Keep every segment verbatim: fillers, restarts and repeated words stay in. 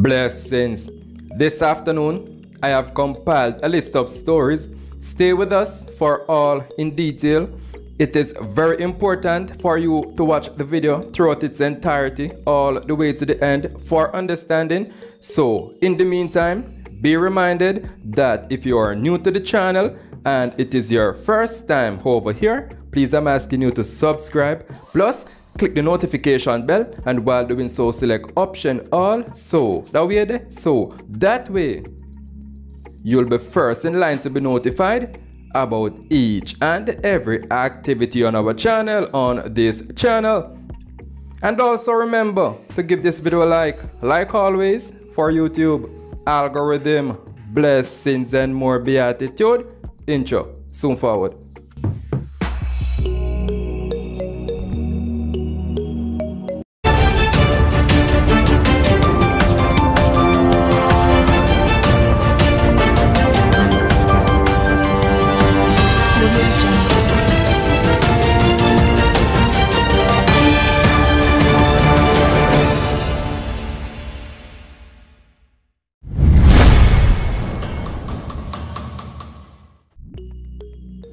Blessings. This afternoon, I have compiled a list of stories. Stay with us for all in detail. It is very important for you to watch the video throughout its entirety, all the way to the end, for understanding. So, in the meantime, be reminded that if you are new to the channel and it is your first time over here, please, I'm asking you to subscribe. Plus, click the notification bell, and while doing so, select option all, so that way, so that way you'll be first in line to be notified about each and every activity on our channel, on this channel. And also remember to give this video a like, like always, for YouTube algorithm. Blessings and more beatitude. Intro soon forward.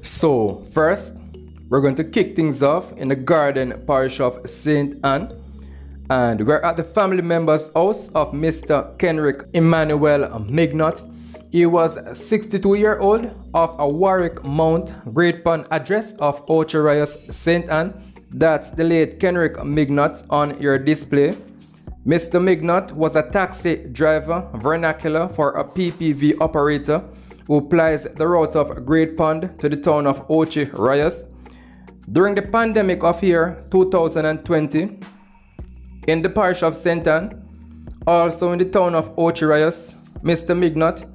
So first, we're going to kick things off in the garden parish of Saint Anne, and we're at the family member's house of Mister Kenrick Emmanuel Mignott. He was sixty-two years old of a Warwick Mount, Great Pond address of Ocho Rios, Saint Anne. That's the late Kenrick Mignott on your display. Mister Mignott was a taxi driver, vernacular for a P P V operator, who plies the route of Great Pond to the town of Ocho Rios. During the pandemic of year two thousand twenty, in the parish of Saint Anne, also in the town of Ocho Rios, Mister Mignott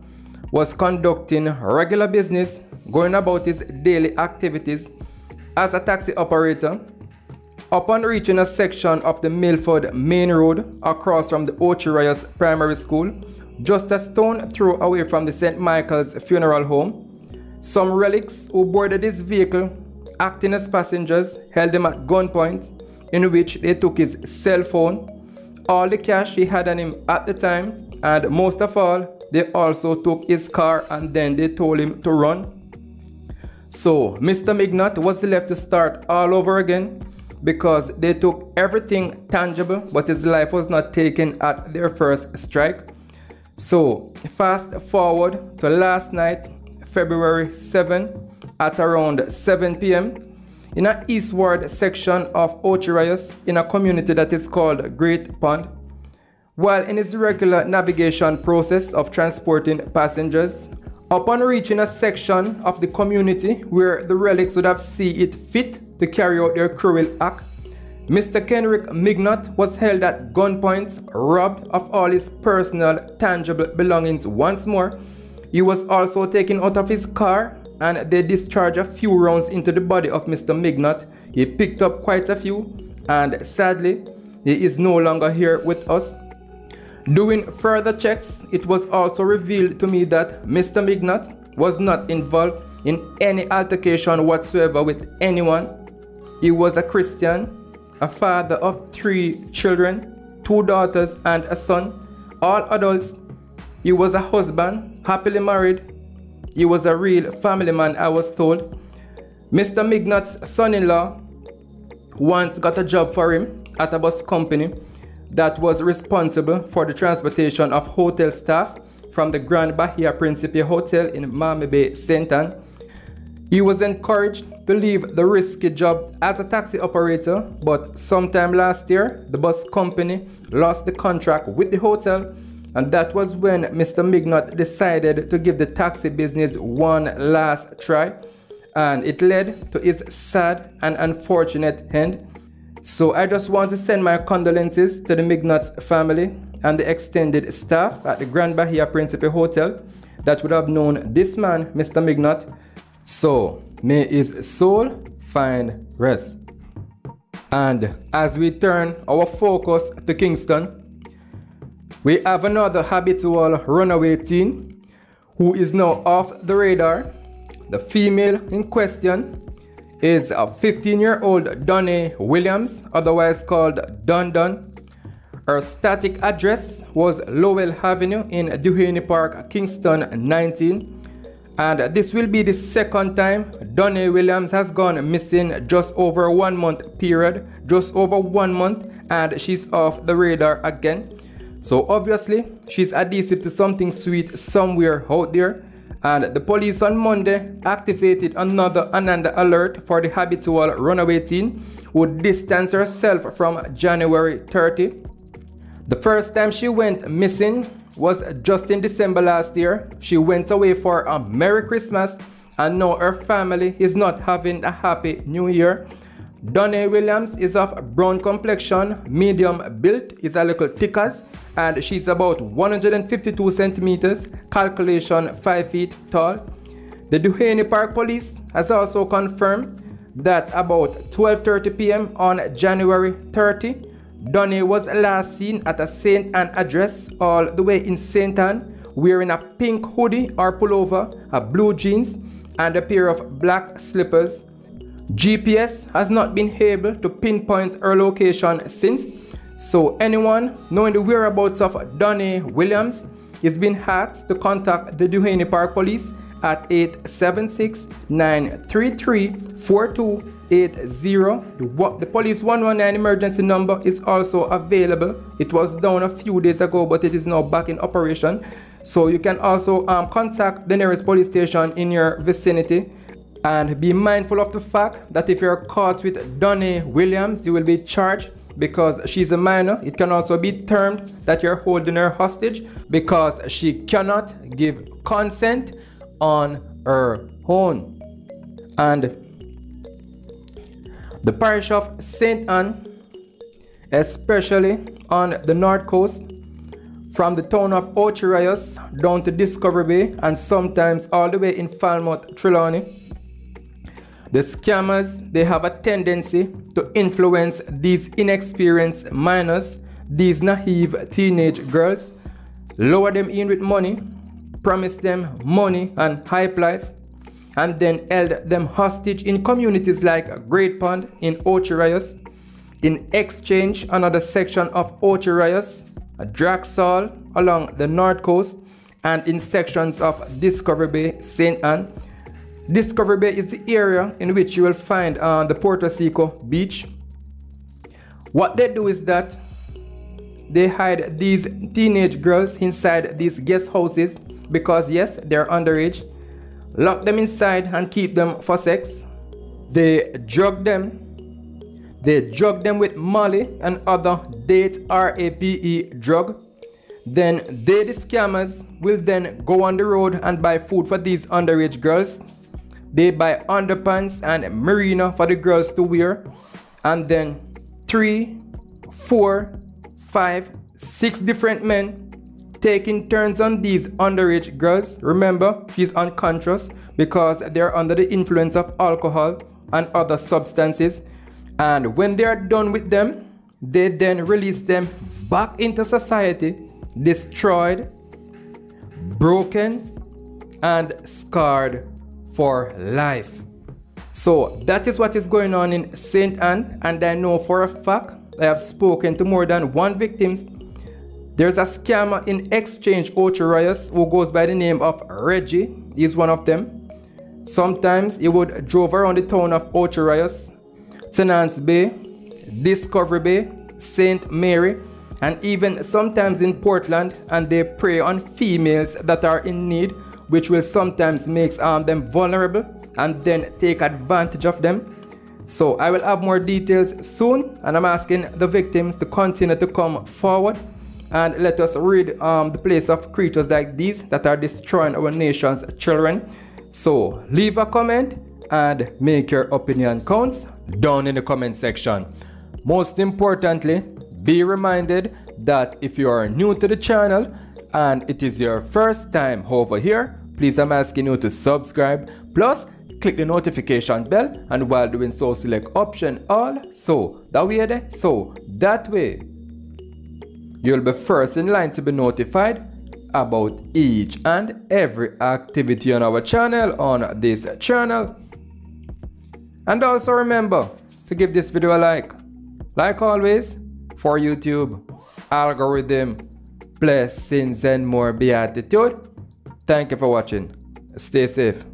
was conducting regular business, going about his daily activities as a taxi operator. Upon reaching a section of the Milford Main Road across from the Ocho Rios Primary School, just a stone throw away from the Saint Michael's funeral home, some relics who boarded his vehicle, acting as passengers, held him at gunpoint, in which they took his cell phone, all the cash he had on him at the time, and most of all, they also took his car, and then they told him to run. So Mister Mignott was left to start all over again, because they took everything tangible, but his life was not taken at their first strike. So fast forward to last night, February seventh, at around seven p m in an eastward section of Ocho Rios, in a community that is called Great Pond. While in its regular navigation process of transporting passengers, upon reaching a section of the community where the relics would have seen it fit to carry out their cruel act, Mister Kenrick Mignott was held at gunpoint, robbed of all his personal, tangible belongings once more. He was also taken out of his car, and they discharged a few rounds into the body of Mister Mignott. He picked up quite a few, and sadly, he is no longer here with us. Doing further checks, it was also revealed to me that Mister Mignott was not involved in any altercation whatsoever with anyone. He was a Christian, a father of three children, two daughters and a son, all adults. He was a husband, happily married. He was a real family man, I was told. Mister Mignott's son-in-law once got a job for him at a bus company that was responsible for the transportation of hotel staff from the Grand Bahia Principe Hotel in Mami Bay, Saint Anne. He was encouraged to leave the risky job as a taxi operator, but sometime last year, the bus company lost the contract with the hotel, and that was when Mister Mignott decided to give the taxi business one last try, and it led to his sad and unfortunate end. So I just want to send my condolences to the Mignott family and the extended staff at the Grand Bahia Principe Hotel that would have known this man, Mister Mignott. So may his soul find rest. And as we turn our focus to Kingston, we have another habitual runaway teen who is now off the radar. The female in question is a fifteen-year-old Donnie Williams, otherwise called Don Don. Her static address was Lowell Avenue in Duhaney Park, Kingston, nineteen. And this will be the second time Donnie Williams has gone missing just over one month period, just over one month, and she's off the radar again. So obviously, she's adhesive to something sweet somewhere out there. And the police on Monday activated another Ananda alert for the habitual runaway teen who distanced herself from January thirtieth. The first time she went missing was just in December last year. She went away for a Merry Christmas, and now her family is not having a happy new year. Donnie Williams is of brown complexion, medium built, is a little thick as, and she's about one hundred fifty-two centimeters, calculation five feet tall. The Duhaney Park Police has also confirmed that about twelve thirty p m on January thirtieth, Donnie was last seen at a Saint Anne address all the way in Saint Anne, wearing a pink hoodie or pullover, a blue jeans, and a pair of black slippers. G P S has not been able to pinpoint her location since, so anyone knowing the whereabouts of Donnie Williams is being asked to contact the Duhaney Park Police at eight seven six, nine three three, four two eight zero. The, the police one one nine emergency number is also available. It was down a few days ago, but it is now back in operation. So you can also um, contact the nearest police station in your vicinity. And be mindful of the fact that if you're caught with Donnie Williams, you will be charged because she's a minor. It can also be termed that you're holding her hostage because she cannot give consent on her own. And the parish of Saint Anne, especially on the north coast, from the town of Ocho Rios down to Discovery Bay and sometimes all the way in Falmouth, Trelawney, the scammers, they have a tendency to influence these inexperienced minors, these naive teenage girls, lower them in with money, promise them money and hype life, and then held them hostage in communities like Great Pond in Ocho Rios, in Exchange, another section of Ocho Rios, Draxol along the north coast, and in sections of Discovery Bay, Saint Anne. Discovery Bay is the area in which you will find uh, the Puerto Seco Beach. What they do is that they hide these teenage girls inside these guest houses because yes, they're underage. Lock them inside and keep them for sex. They drug them. They drug them with Molly and other date R A P E drug. Then they, the scammers, will then go on the road and buy food for these underage girls. They buy underpants and merino for the girls to wear. And then three, four, five, six different men taking turns on these underage girls. Remember, she's unconscious because they're under the influence of alcohol and other substances. And when they're done with them, they then release them back into society, destroyed, broken, and scarred for life. So that is what is going on in Saint Anne, and I know for a fact, I have spoken to more than one victim. There's a scammer in Exchange Ocho Rios who goes by the name of Reggie. He's one of them. Sometimes he would drove around the town of Ocho Rios, Tenance Bay, Discovery Bay, Saint Mary, and even sometimes in Portland, and they prey on females that are in need, which will sometimes make um, them vulnerable and then take advantage of them. So I will have more details soon, and I'm asking the victims to continue to come forward and let us rid um, the place of creatures like these that are destroying our nation's children. So leave a comment and make your opinion counts down in the comment section. Most importantly, be reminded that if you are new to the channel, and it is your first time over here, please, I'm asking you to subscribe, plus click the notification bell, and while doing so, select option all, so that way there, so that way you'll be first in line to be notified about each and every activity on our channel, on this channel. And also remember to give this video a like, like always, for YouTube. algorithm, blessings and more beatitude. Thank you for watching. Stay safe.